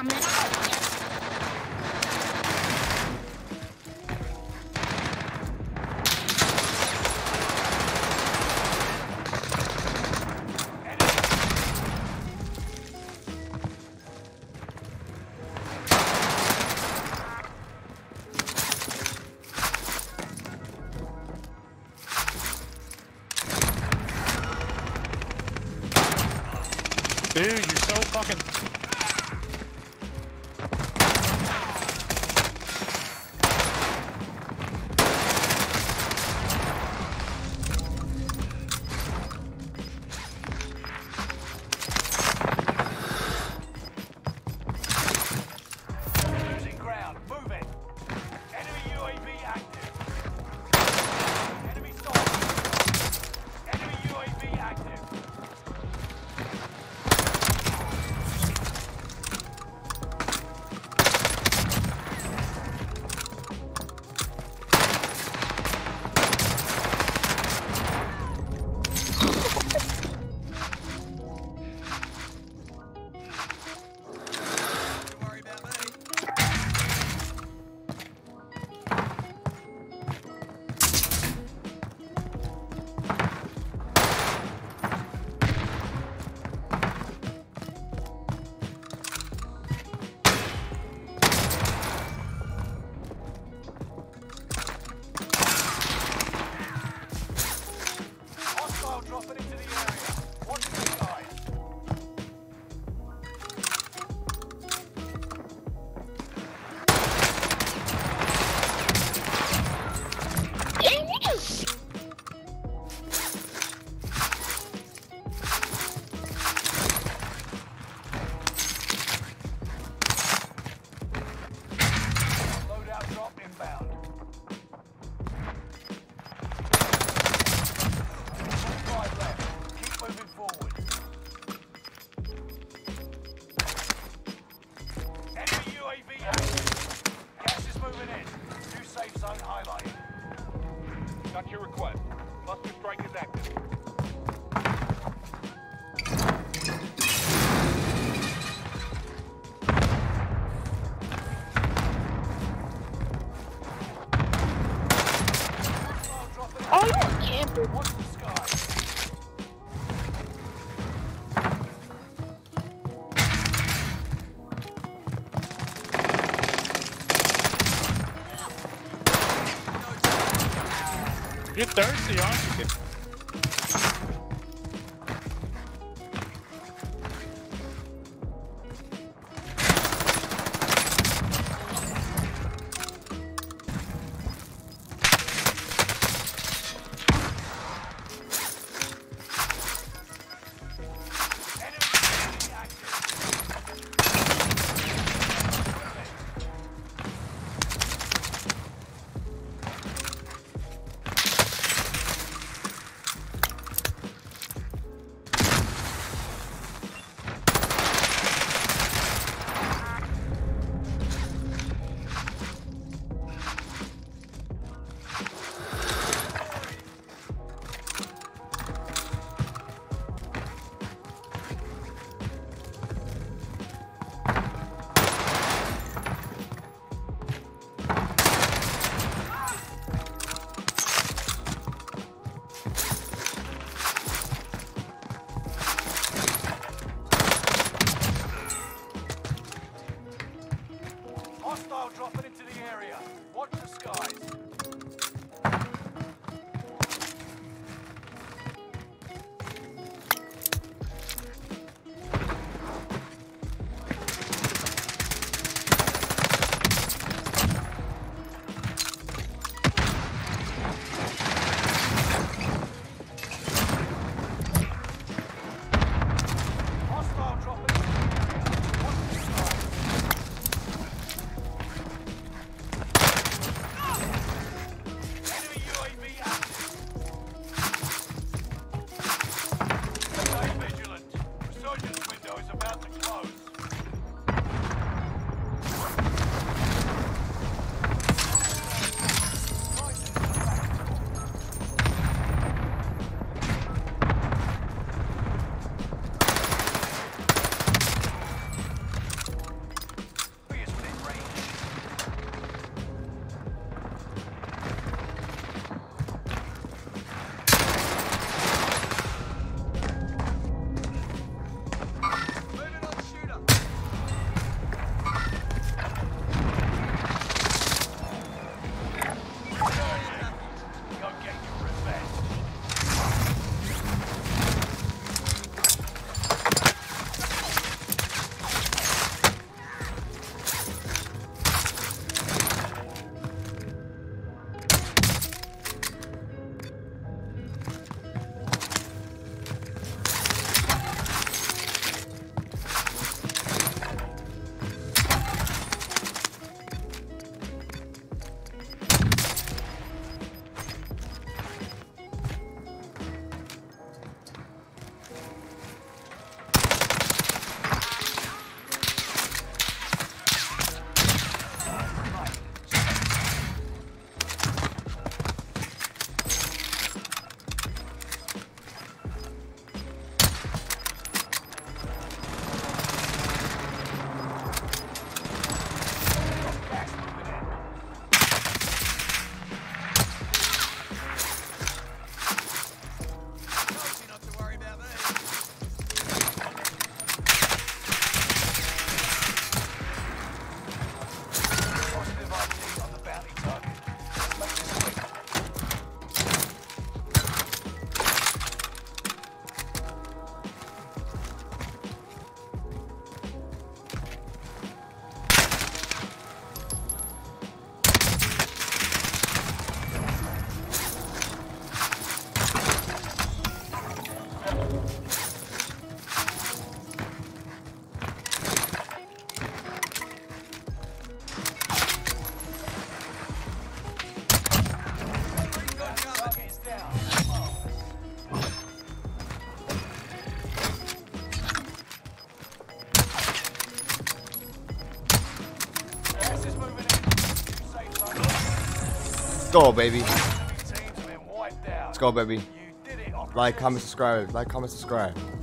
Dude, you're so fucking... You're thirsty, aren't you? go, baby. Let's go, baby. Like, comment, subscribe. Like, comment, subscribe.